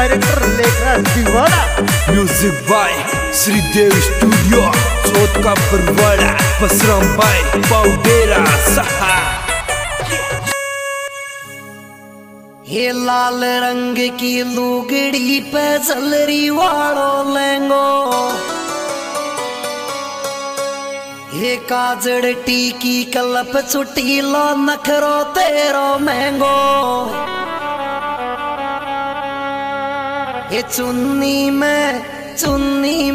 Director Lekhraj दीवाना, music by Shridev studio, चोट का परवाड़ा पसराम बाय पाउडेरा सहा। ये लाल रंग की लुगड़ी पे जलरी वालो लेंगो, ये काजड़ टीकी कलप चुटी लो नखरो तेरो महंगो, ये चुन्नी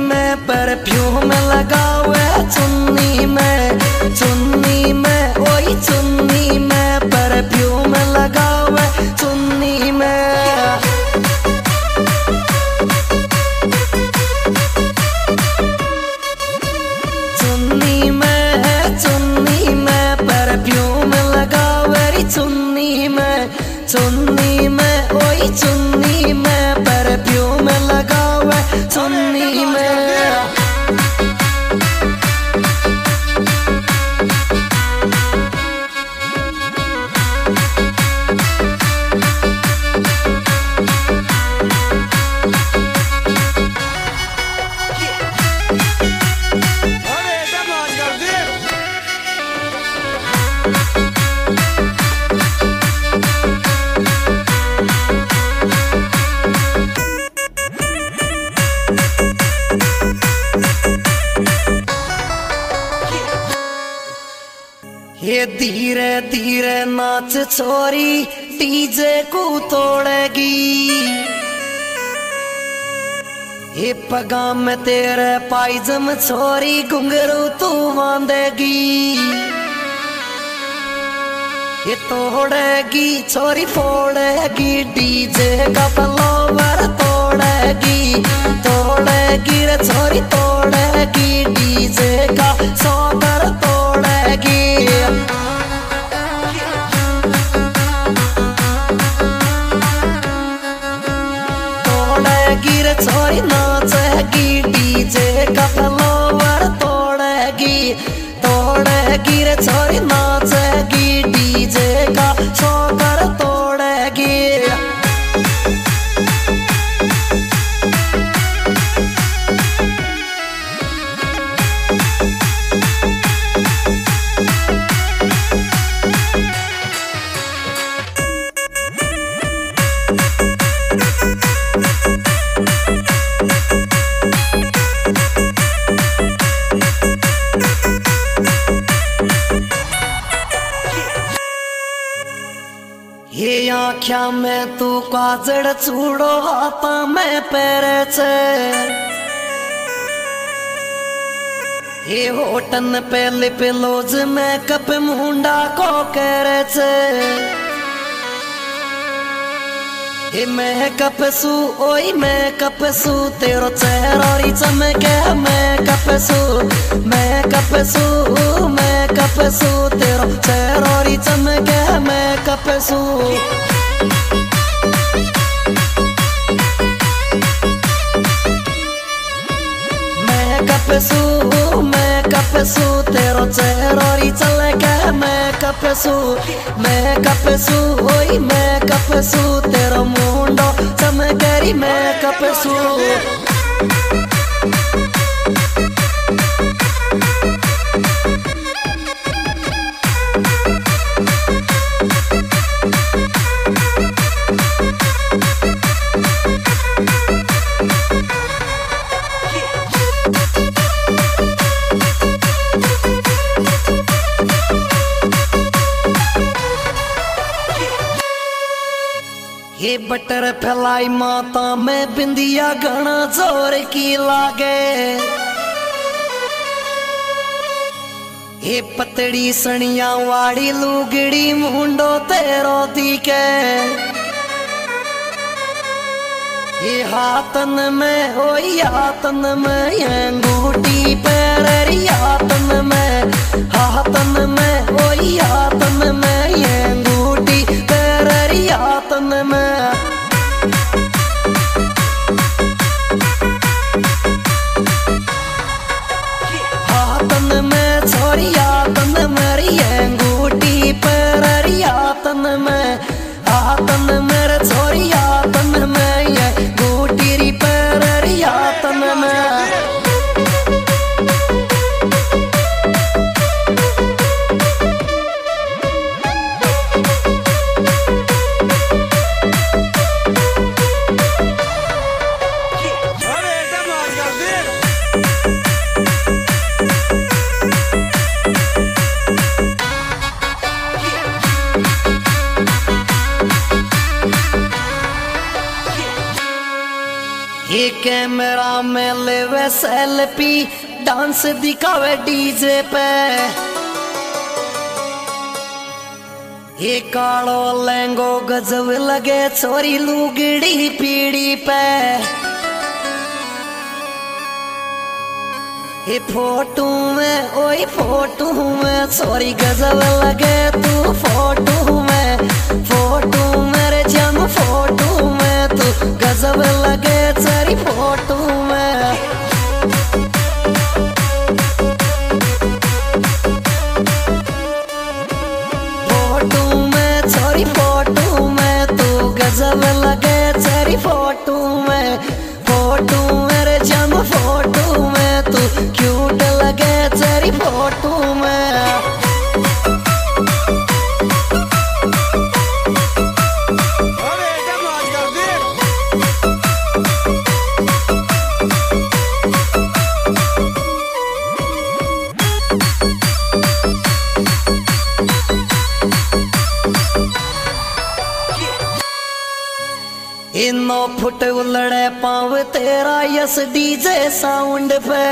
में परफ्यूम लगावे चुन्नी में ओई चुन्नी में परफ्यूम लगावे चुन्नी में। चुन्नी में ओई चुन्नी में परफ्यूम लगावे चुन्नी में। ये धीरे धीरे नाच छोरी डीजे को तोड़ेगी, ये पगा में तेरे पायजम छोरी घुंघरू तू बांधेगी, ये तोड़ेगी छोरी फोड़ेगी डीजे का पलावर तोड़ेगी रे छोरी तोड़ेगी डीजे का सौंदर तोड़ेगी। छोरी नाचेगी डीजे का फ्लोवर तोड़ेगी रे छोरी नाचेगी डीजे का शोकर तोड़ेगी। ये आख्या में तू काजड़ चूड़ो हाथा में पैरे छे, ये होटन पे लिप लोज में कप मुंडा को करे छे, ये मैं कप सू तेरो चेहरा री चमके मैं कप सू तेरो चेहरा री चमके मैं कप सू। मैं कप सू तेरो चेहरा री चमके मैं कप सू ओई मैं कप सू तेरो मुंडो चमकेरी मैं कप सू। ये बटर फैलाई माता में बिंदिया घना जोर की लागे, ये पतड़ी सनिया वाड़ी लुगड़ी मुंडो तेरो दिखे, ये हाथन में अंगूठी पैरी हाथन में ओई हाथन में अंगूठी पैरी हाथन में। आतन मेरे छोरी आतन में ये कैमरा में लेवे सेल्फी, डांस दिखावे डीजे पे। ये कालो लहंगो गजब लगे छोरी लुगड़ी पीड़ी पे। ये फोटू में ओए फोटू में छोरी गजब लगे तू फोटू में। फोटू मेरे जम फोटू में तू गजब लगे छोरी फोटू में। गजब लगे तेरी फोटो में। फोटो मेरे जम फोटो में तू क्यूट लगे तेरी फोटो में। इनो फुट उलड़े पाव तेरा यस डीजे साउंड पे।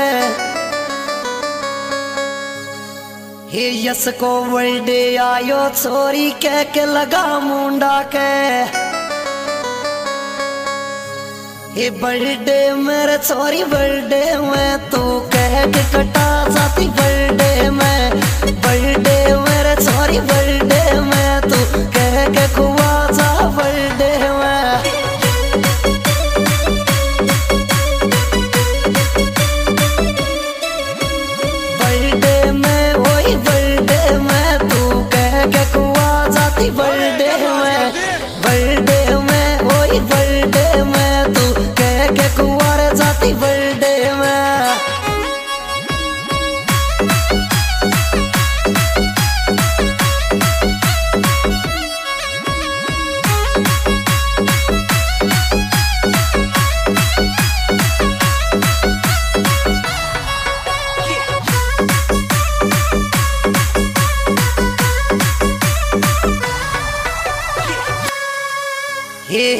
हे यस को वर्ल्डे आयो छोरी कह के लगा मुंडा के। हे बर्थडे मेरे छोरी बर्थडे में तू कह के कटा जाती बर्थडे में। बर्थडे मेरे छोरी बर्थडे में तू कह के खुआ जा बर्थडे में। बर्थडे में ओए बर्थडे में तू कह के कुंवर जाती बर्थडे में।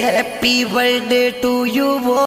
Happy birthday to you.